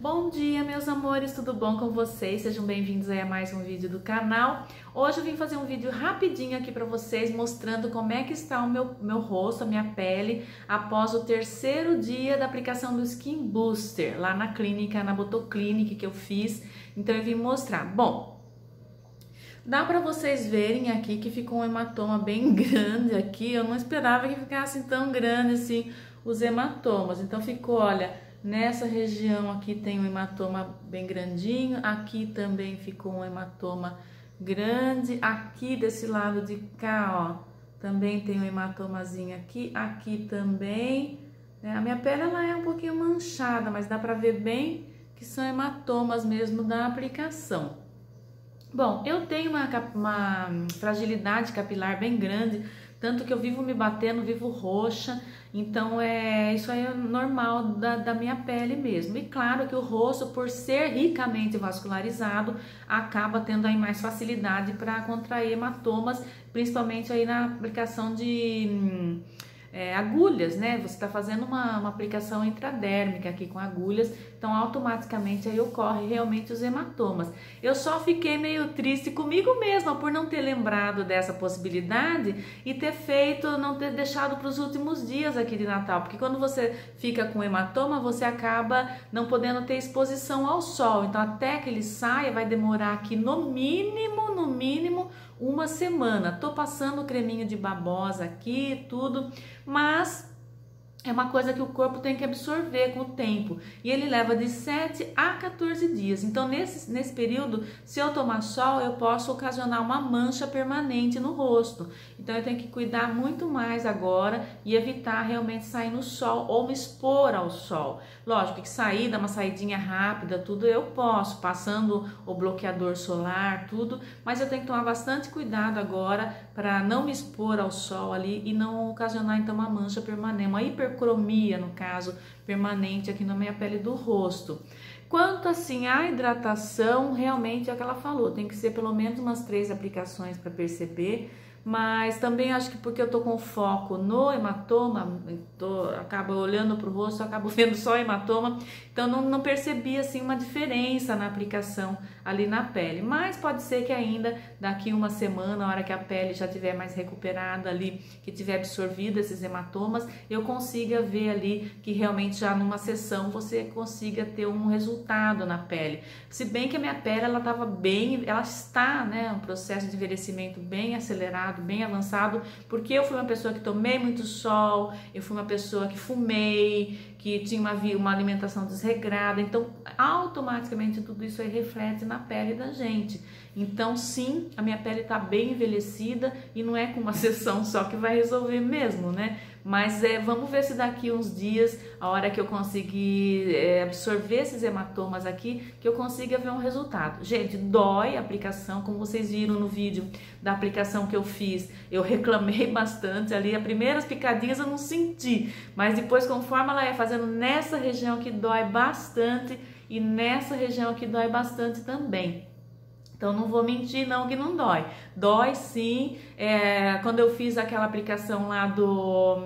Bom dia, meus amores, tudo bom com vocês? Sejam bem-vindos aí a mais um vídeo do canal. Hoje eu vim fazer um vídeo rapidinho aqui pra vocês, mostrando como é que está o meu rosto, a minha pele, após o terceiro dia da aplicação do Skinbooster, lá na clínica, na Botoclinic, que eu fiz. Então eu vim mostrar. Bom, dá pra vocês verem aqui que ficou um hematoma bem grande aqui. Eu não esperava que ficasse tão grande assim os hematomas. Então ficou, olha, nessa região aqui tem um hematoma bem grandinho. Aqui também ficou um hematoma grande. Aqui desse lado de cá, ó, também tem um hematomazinho aqui. Aqui também. A minha pele, ela é um pouquinho manchada, mas dá pra ver bem que são hematomas mesmo da aplicação. Bom, eu tenho uma fragilidade capilar bem grande, tanto que eu vivo me batendo, vivo roxa, então isso aí é normal da minha pele mesmo. E claro que o rosto, por ser ricamente vascularizado, acaba tendo aí mais facilidade para contrair hematomas, principalmente aí na aplicação de agulhas, né? Você está fazendo uma aplicação intradérmica aqui com agulhas, então automaticamente aí ocorre realmente os hematomas. Eu só fiquei meio triste comigo mesma por não ter lembrado dessa possibilidade e ter feito, não ter deixado para os últimos dias aqui de Natal, porque quando você fica com hematoma, você acaba não podendo ter exposição ao sol, então até que ele saia vai demorar aqui no mínimo, uma semana. Tô passando o creminho de babosa aqui, tudo, mas é uma coisa que o corpo tem que absorver com o tempo. E ele leva de 7 a 14 dias. Então, nesse período, se eu tomar sol, eu posso ocasionar uma mancha permanente no rosto. Então, eu tenho que cuidar muito mais agora e evitar realmente sair no sol ou me expor ao sol. Lógico que sair, dar uma saidinha rápida, tudo eu posso, passando o bloqueador solar, tudo. Mas eu tenho que tomar bastante cuidado agora para não me expor ao sol ali e não ocasionar, então, uma mancha permanente, uma hipercromia, no caso, permanente aqui na minha pele do rosto. Quanto assim à hidratação, realmente é o que ela falou, tem que ser pelo menos umas 3 aplicações para perceber, mas também acho que porque eu tô com foco no hematoma, acabo olhando pro rosto, acabo vendo só hematoma, então não percebi assim uma diferença na aplicação ali na pele, mas pode ser que ainda daqui uma semana, a hora que a pele já tiver mais recuperada ali, que tiver absorvido esses hematomas, eu consiga ver ali que realmente já numa sessão você consiga ter um resultado na pele. Se bem que a minha pele, ela tava bem, ela está, né, um processo de envelhecimento bem acelerado, bem avançado, porque eu fui uma pessoa que tomei muito sol, eu fui uma pessoa que fumei, que tinha uma alimentação desregrada, então automaticamente tudo isso aí reflete na pele da gente. Então sim, a minha pele tá bem envelhecida e não é com uma sessão só que vai resolver mesmo, né? Mas vamos ver se daqui uns dias, a hora que eu conseguir absorver esses hematomas aqui, que eu consiga ver um resultado. Gente, dói a aplicação, como vocês viram no vídeo da aplicação que eu fiz. Eu reclamei bastante ali, as primeiras picadinhas eu não senti, mas depois, conforme ela ia fazendo nessa região que dói bastante e nessa região que dói bastante também. Então não vou mentir não que não dói, dói sim, quando eu fiz aquela aplicação lá do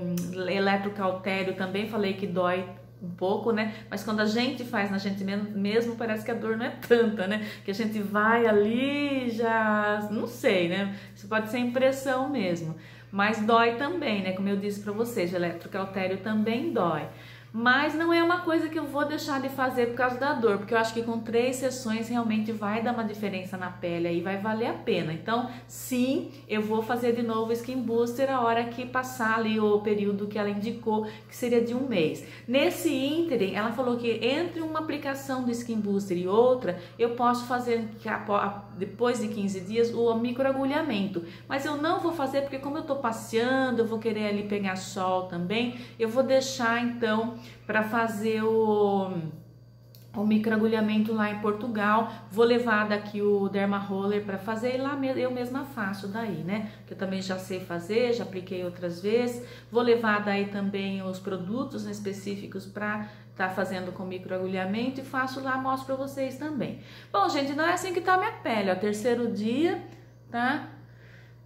eletrocautério também falei que dói um pouco, né? Mas quando a gente faz na gente mesmo, parece que a dor não é tanta, né? Que a gente vai ali já, não sei, né? Isso pode ser impressão mesmo, mas dói também, né? Como eu disse pra vocês, o eletrocautério também dói. Mas não é uma coisa que eu vou deixar de fazer por causa da dor, porque eu acho que com 3 sessões realmente vai dar uma diferença na pele aí, vai valer a pena. Então, sim, eu vou fazer de novo o Skin Booster a hora que passar ali o período que ela indicou, que seria de um mês. Nesse ínterim, ela falou que entre uma aplicação do Skin Booster e outra, eu posso fazer depois de 15 dias o microagulhamento. Mas eu não vou fazer porque como eu tô passeando, eu vou querer ali pegar sol também, eu vou deixar então para fazer o microagulhamento lá em Portugal. Vou levar daqui o Derma Roller para fazer e lá eu mesma faço daí, né? Que eu também já sei fazer, já apliquei outras vezes. Vou levar daí também os produtos específicos para tá fazendo com microagulhamento e faço lá, mostro para vocês também. Bom, gente, não é assim que tá minha pele, ó, terceiro dia, tá?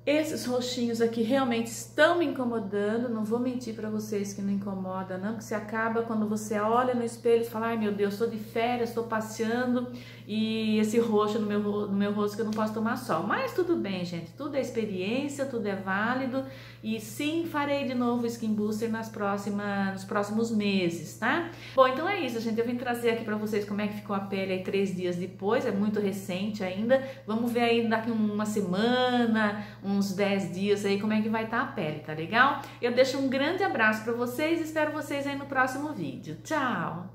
Esses roxinhos aqui realmente estão me incomodando, não vou mentir pra vocês que não incomoda não, que se acaba quando você olha no espelho e fala, ai meu Deus, tô de férias, tô passeando e esse roxo no meu rosto que eu não posso tomar sol. Mas tudo bem, gente, tudo é experiência, tudo é válido e sim, farei de novo o Skin Booster nos próximos meses, tá? Bom, então é isso, gente, eu vim trazer aqui pra vocês como é que ficou a pele aí 3 dias depois, é muito recente ainda, vamos ver aí daqui uma semana, uns 10 dias aí, como é que vai estar a pele, tá legal? Eu deixo um grande abraço pra vocês e espero vocês aí no próximo vídeo. Tchau!